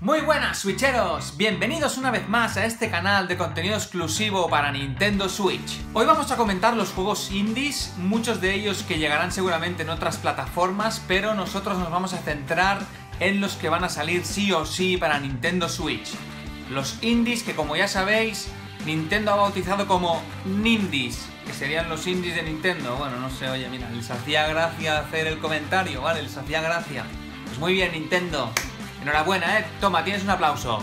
Muy buenas switcheros, bienvenidos una vez más a este canal de contenido exclusivo para Nintendo Switch. Hoy vamos a comentar los juegos indies, muchos de ellos que llegarán seguramente en otras plataformas, pero nosotros nos vamos a centrar en los que van a salir sí o sí para Nintendo Switch. Los indies que, como ya sabéis, Nintendo ha bautizado como Nindies, que serían los indies de Nintendo. Bueno, no sé, oye, mira, les hacía gracia hacer el comentario, ¿vale? Les hacía gracia. Pues muy bien, Nintendo. Enhorabuena, Toma, tienes un aplauso.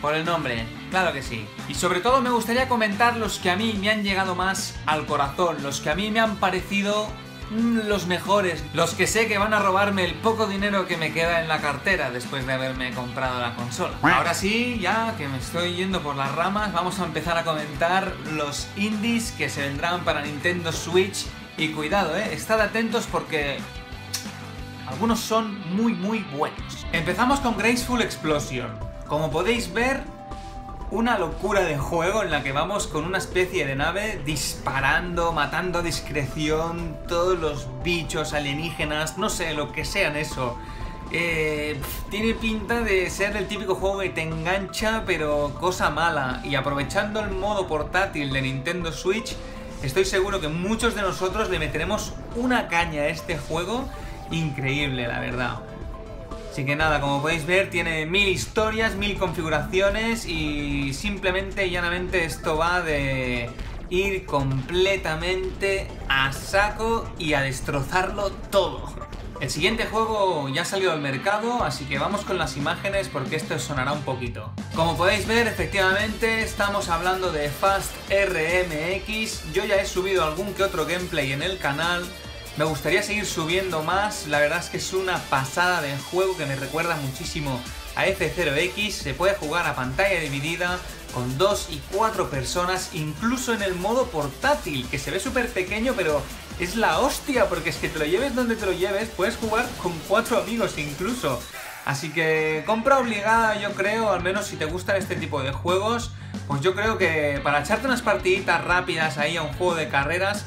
Por el nombre, claro que sí. Y sobre todo me gustaría comentar los que a mí me han llegado más al corazón, los que a mí me han parecido los mejores, los que sé que van a robarme el poco dinero que me queda en la cartera después de haberme comprado la consola. Ahora sí, ya que me estoy yendo por las ramas, vamos a empezar a comentar los indies que se vendrán para Nintendo Switch. Y cuidado, estad atentos porque algunos son muy buenos. Empezamos con Graceful Explosion. Como podéis ver, una locura de juego en la que vamos con una especie de nave disparando, matando a discreción todos los bichos alienígenas, no sé, lo que sean eso. Tiene pinta de ser el típico juego que te engancha, pero cosa mala. Y aprovechando el modo portátil de Nintendo Switch, estoy seguro que muchos de nosotros le meteremos una caña a este juego. Increíble, la verdad. Así que nada, como podéis ver, tiene 1000 historias, 1000 configuraciones y simplemente y llanamente esto va de ir completamente a saco y a destrozarlo todo. El siguiente juego ya ha salido al mercado, así que vamos con las imágenes porque esto os sonará un poquito. Como podéis ver, efectivamente estamos hablando de Fast RMX. Yo ya he subido algún que otro gameplay en el canal. Me gustaría seguir subiendo más, la verdad es que es una pasada de juego que me recuerda muchísimo a F-Zero X. Se puede jugar a pantalla dividida con 2 y 4 personas, incluso en el modo portátil, que se ve súper pequeño, pero es la hostia, porque es que te lo lleves donde te lo lleves, puedes jugar con 4 amigos incluso. Así que compra obligada, yo creo, al menos si te gustan este tipo de juegos, pues yo creo que para echarte unas partiditas rápidas ahí a un juego de carreras.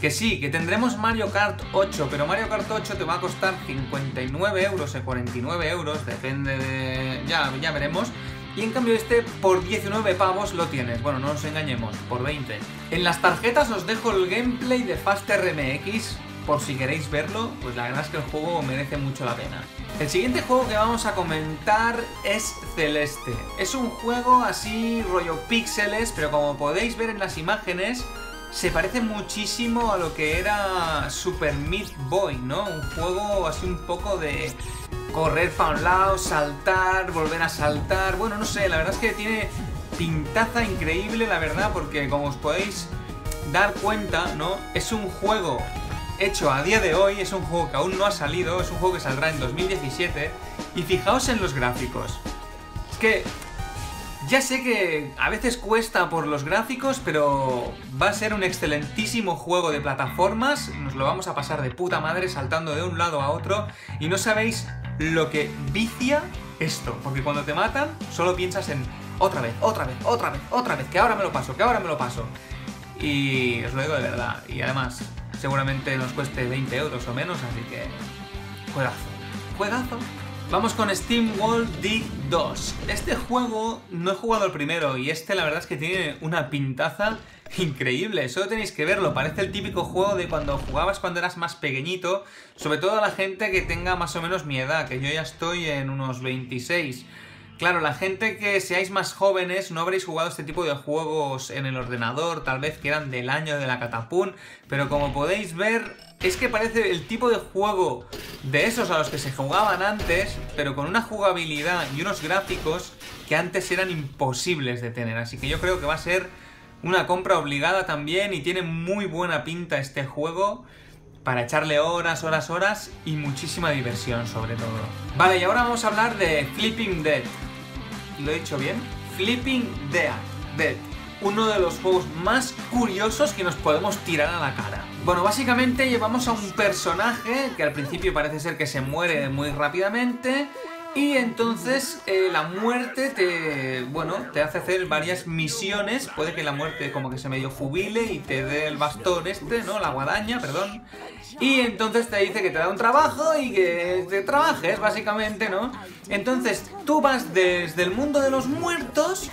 Que sí, que tendremos Mario Kart 8, pero Mario Kart 8 te va a costar 59 euros o 49 euros, depende de... ya veremos. Y en cambio este por 19 pavos lo tienes, bueno, no nos engañemos, por 20. En las tarjetas os dejo el gameplay de Fast RMX, por si queréis verlo, pues la verdad es que el juego merece mucho la pena. El siguiente juego que vamos a comentar es Celeste. Es un juego así, rollo píxeles, pero como podéis ver en las imágenes, se parece muchísimo a lo que era Super Meat Boy, ¿no? Un juego así un poco de correr para un lado, saltar, volver a saltar. Bueno, no sé, la verdad es que tiene pintaza increíble, la verdad, porque como os podéis dar cuenta, ¿no? Es un juego hecho a día de hoy, es un juego que aún no ha salido, es un juego que saldrá en 2017. Y fijaos en los gráficos. Es que ya sé que a veces cuesta por los gráficos, pero va a ser un excelentísimo juego de plataformas. Nos lo vamos a pasar de puta madre saltando de un lado a otro. Y no sabéis lo que vicia esto, porque cuando te matan solo piensas en otra vez, que ahora me lo paso, Y os lo digo de verdad. Y además, seguramente nos cueste 20 euros o menos, así que juegazo, juegazo. Vamos con SteamWorld Dig 2. Este juego no he jugado el primero y este la verdad es que tiene una pintaza increíble. Solo tenéis que verlo, parece el típico juego de cuando jugabas cuando eras más pequeñito. Sobre todo a la gente que tenga más o menos mi edad, que yo ya estoy en unos 26. Claro, la gente que seáis más jóvenes no habréis jugado este tipo de juegos en el ordenador, tal vez que eran del año de la catapún, pero como podéis ver, es que parece el tipo de juego de esos a los que se jugaban antes, pero con una jugabilidad y unos gráficos que antes eran imposibles de tener. Así que yo creo que va a ser una compra obligada también y tiene muy buena pinta este juego, para echarle horas y muchísima diversión sobre todo. Vale, y ahora vamos a hablar de Flipping Dead. ¿Lo he dicho bien? Flipping Dead. Uno de los juegos más curiosos que nos podemos tirar a la cara. Bueno, básicamente llevamos a un personaje que al principio parece ser que se muere muy rápidamente Y entonces la muerte te, bueno, te hace hacer varias misiones. Puede que la muerte como que se medio jubile y te dé el bastón este, ¿no? La guadaña, perdón. Y entonces te dice que te da un trabajo y que te trabajes, básicamente, ¿no? Entonces tú vas desde el mundo de los muertos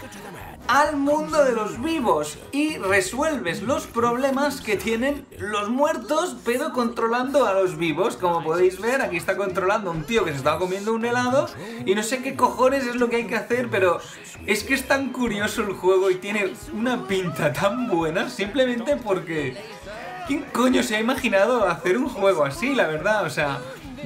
al mundo de los vivos y resuelves los problemas que tienen los muertos, pero controlando a los vivos. Como podéis ver, aquí está controlando un tío que se estaba comiendo un helado y no sé qué cojones es lo que hay que hacer, pero es que es tan curioso el juego y tiene una pinta tan buena, simplemente porque ¿quién coño se ha imaginado hacer un juego así, la verdad? O sea,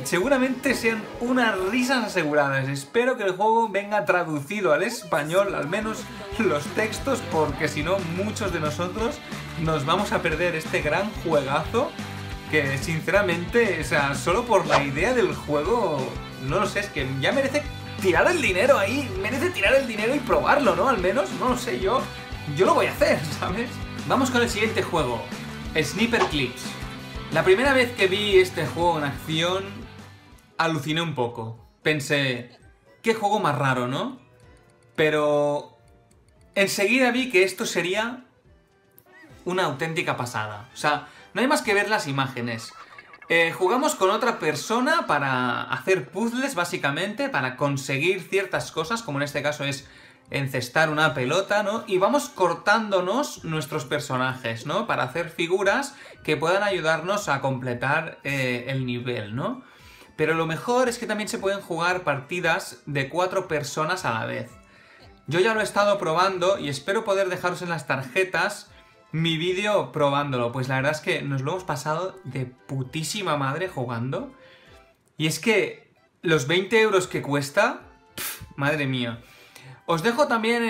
seguramente sean unas risas aseguradas. Espero que el juego venga traducido al español, al menos los textos, porque si no muchos de nosotros nos vamos a perder este gran juegazo que sinceramente, o sea, solo por la idea del juego, no lo sé, es que ya merece tirar el dinero ahí, merece tirar el dinero y probarlo, ¿no? Al menos, no lo sé, yo lo voy a hacer, ¿sabes? Vamos con el siguiente juego, Snipperclips. La primera vez que vi este juego en acción, aluciné un poco. Pensé, qué juego más raro, ¿no? Pero enseguida vi que esto sería una auténtica pasada. O sea, no hay más que ver las imágenes. Jugamos con otra persona para hacer puzzles, básicamente, para conseguir ciertas cosas, como en este caso es encestar una pelota, ¿no? Y vamos cortándonos nuestros personajes, ¿no? Para hacer figuras que puedan ayudarnos a completar el nivel, ¿no? Pero lo mejor es que también se pueden jugar partidas de 4 personas a la vez. Yo ya lo he estado probando y espero poder dejaros en las tarjetas mi vídeo probándolo, pues la verdad es que nos lo hemos pasado de putísima madre jugando. Y es que los 20 euros que cuesta, madre mía. Os dejo también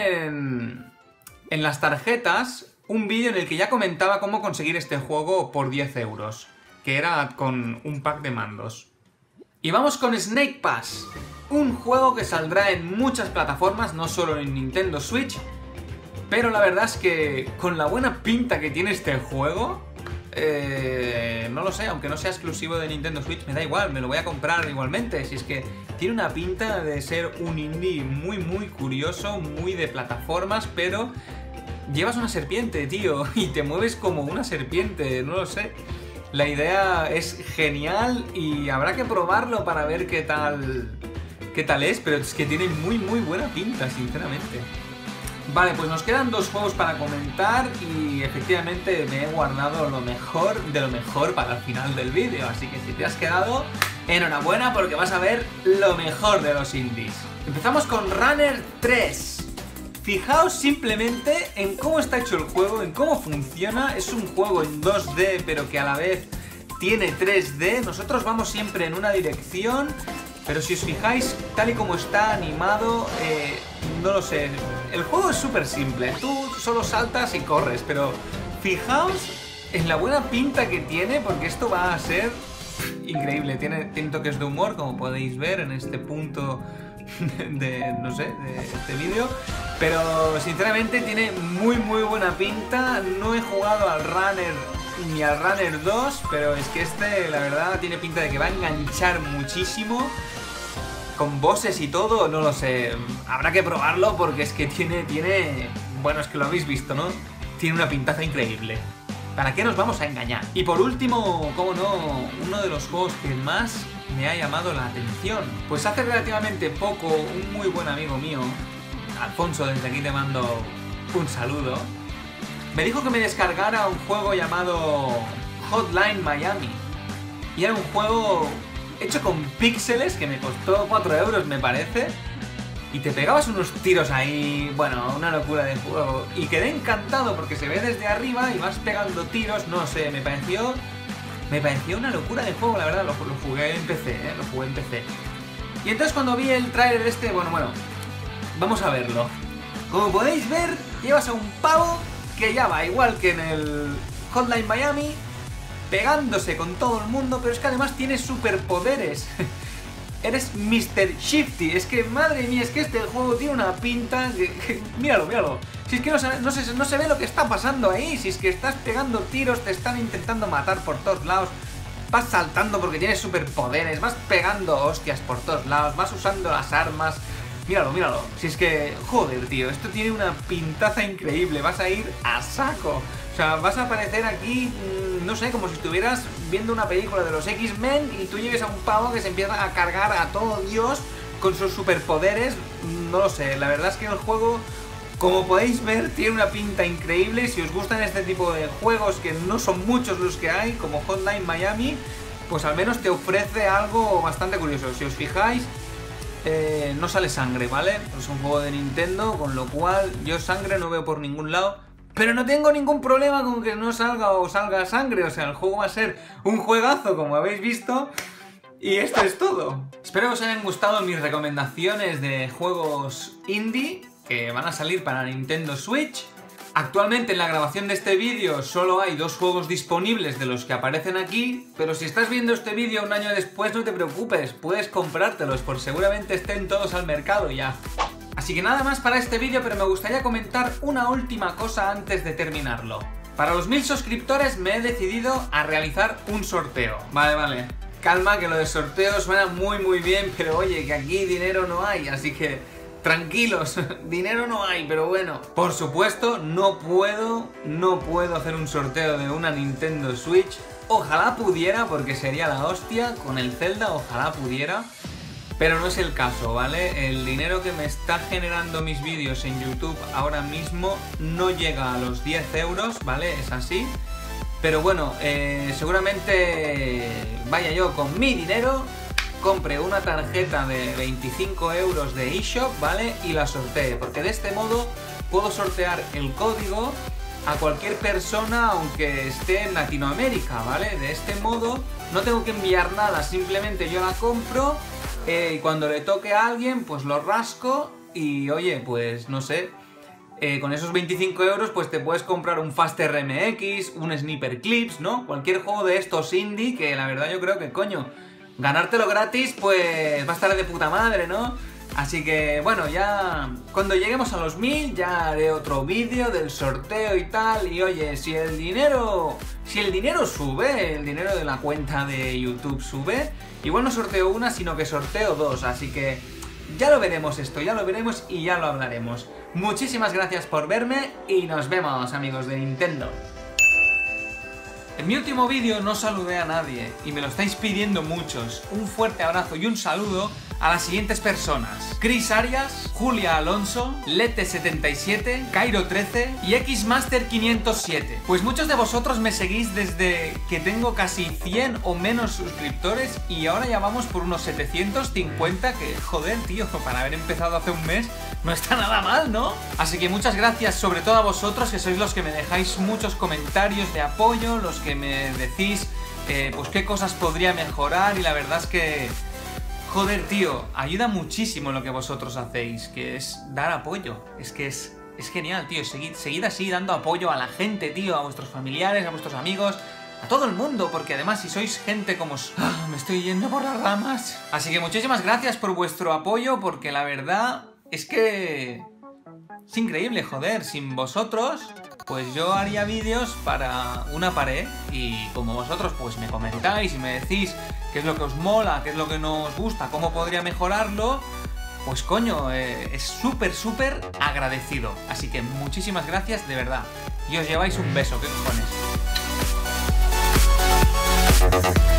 en las tarjetas un vídeo en el que ya comentaba cómo conseguir este juego por 10 euros, que era con un pack de mandos. Y vamos con Snake Pass, un juego que saldrá en muchas plataformas, no solo en Nintendo Switch, pero la verdad es que con la buena pinta que tiene este juego, no lo sé, aunque no sea exclusivo de Nintendo Switch, me da igual, me lo voy a comprar igualmente. Si es que tiene una pinta de ser un indie muy muy curioso, muy de plataformas, pero llevas una serpiente, tío, y te mueves como una serpiente, no lo sé. La idea es genial y habrá que probarlo para ver qué tal es, pero es que tiene muy muy buena pinta, sinceramente. Vale, pues nos quedan 2 juegos para comentar y efectivamente me he guardado lo mejor de lo mejor para el final del vídeo. Así que si te has quedado, enhorabuena porque vas a ver lo mejor de los indies. Empezamos con Runner 3. Fijaos simplemente en cómo está hecho el juego, en cómo funciona. Es un juego en 2D pero que a la vez tiene 3D. Nosotros vamos siempre en una dirección, pero si os fijáis, tal y como está animado, no lo sé. El juego es súper simple, tú solo saltas y corres, pero fijaos en la buena pinta que tiene, porque esto va a ser increíble. Tiene toques de humor, como podéis ver en este punto de, no sé, de este vídeo, pero sinceramente tiene muy muy buena pinta. No he jugado al Runner ni al Runner 2, pero es que este, la verdad, tiene pinta de que va a enganchar muchísimo. Con bosses y todo, no lo sé. Habrá que probarlo porque es que tiene... Bueno, es que lo habéis visto, ¿no? Tiene una pintaza increíble. ¿Para qué nos vamos a engañar? Y por último, cómo no, uno de los juegos que más me ha llamado la atención. Pues hace relativamente poco, un muy buen amigo mío, Alfonso, desde aquí te mando un saludo, me dijo que me descargara un juego llamado Hotline Miami. Y era un juego hecho con píxeles que me costó 4 euros, me parece, y te pegabas unos tiros ahí, bueno, una locura de juego. Y quedé encantado porque se ve desde arriba y vas pegando tiros, no sé, me pareció una locura de juego, la verdad. Lo jugué en PC, lo jugué en PC. Y entonces cuando vi el tráiler este, bueno, vamos a verlo. Como podéis ver, llevas a un pavo que ya va igual que en el Hotline Miami, pegándose con todo el mundo, pero es que además tiene superpoderes. Eres Mr. Shifty. Es que, madre mía, es que este juego tiene una pinta que míralo. Si es que no se ve lo que está pasando ahí. Si es que estás pegando tiros, te están intentando matar por todos lados. vas saltando porque tienes superpoderes, vas pegando hostias por todos lados, vas usando las armas. Míralo, míralo. Si es que, joder, tío, esto tiene una pintaza increíble. Vas a ir a saco. O sea, vas a aparecer aquí, no sé, como si estuvieras viendo una película de los X-Men y tú llegues a un pavo que se empieza a cargar a todo Dios con sus superpoderes. No lo sé, la verdad es que el juego, como podéis ver, tiene una pinta increíble. Si os gustan este tipo de juegos, que no son muchos los que hay, como Hotline Miami, pues al menos te ofrece algo bastante curioso. Si os fijáis, no sale sangre, ¿vale? Es un juego de Nintendo, con lo cual yo sangre no veo por ningún lado, pero no tengo ningún problema con que no salga o salga sangre. O sea, el juego va a ser un juegazo, como habéis visto. Y esto es todo. Espero que os hayan gustado mis recomendaciones de juegos indie que van a salir para Nintendo Switch. Actualmente, en la grabación de este vídeo, solo hay 2 juegos disponibles de los que aparecen aquí, pero si estás viendo este vídeo un año después, no te preocupes, puedes comprártelos, porque seguramente estén todos al mercado ya. Así que nada más para este vídeo, pero me gustaría comentar una última cosa antes de terminarlo. Para los 1000 suscriptores me he decidido a realizar un sorteo. Vale, calma, que lo de sorteo suena muy bien, pero oye, que aquí dinero no hay, así que... tranquilos, dinero no hay, pero bueno. Por supuesto, no puedo hacer un sorteo de una Nintendo Switch. Ojalá pudiera, porque sería la hostia con el Zelda, ojalá pudiera. Pero no es el caso, ¿vale? El dinero que me está generando mis vídeos en YouTube ahora mismo no llega a los 10 euros, ¿vale? Es así. Pero bueno, seguramente vaya yo con mi dinero, compre una tarjeta de 25 euros de eShop, ¿vale? Y la sortee, porque de este modo puedo sortear el código a cualquier persona, aunque esté en Latinoamérica, ¿vale? De este modo no tengo que enviar nada, simplemente yo la compro y cuando le toque a alguien, pues lo rasco y, oye, pues no sé, con esos 25 euros pues te puedes comprar un Fast RMX, un Snipperclips, ¿no? Cualquier juego de estos indie que la verdad yo creo que, coño, ganártelo gratis, pues va a estar de puta madre, ¿no? Así que, bueno, ya cuando lleguemos a los 1000 ya haré otro vídeo del sorteo y tal. Y oye, si el dinero sube, el dinero de la cuenta de YouTube sube, igual no sorteo una, sino que sorteo 2. Así que ya lo veremos esto, ya lo veremos y ya lo hablaremos. Muchísimas gracias por verme y nos vemos, amigos de Nintendo. En mi último vídeo no saludé a nadie y me lo estáis pidiendo muchos. Un fuerte abrazo y un saludo a las siguientes personas: Chris Arias, Julia Alonso, Lete77, Cairo13 y Xmaster507. Pues muchos de vosotros me seguís desde que tengo casi 100 o menos suscriptores y ahora ya vamos por unos 750, que joder, tío, para haber empezado hace un mes no está nada mal, ¿no? Así que muchas gracias sobre todo a vosotros, que sois los que me dejáis muchos comentarios de apoyo, los que me decís pues qué cosas podría mejorar, y la verdad es que, joder, tío, ayuda muchísimo lo que vosotros hacéis, que es dar apoyo. Es que es genial, tío. Seguid así dando apoyo a la gente, tío, a vuestros familiares, a vuestros amigos, a todo el mundo, porque además si sois gente como... ¡Ah, me estoy yendo por las ramas! Así que muchísimas gracias por vuestro apoyo, porque la verdad es que... es increíble, joder, sin vosotros... pues yo haría vídeos para una pared, y como vosotros pues me comentáis y me decís qué es lo que os mola, qué es lo que no os gusta, cómo podría mejorarlo, pues coño, es súper agradecido. Así que muchísimas gracias, de verdad. Y os lleváis un beso, qué cojones.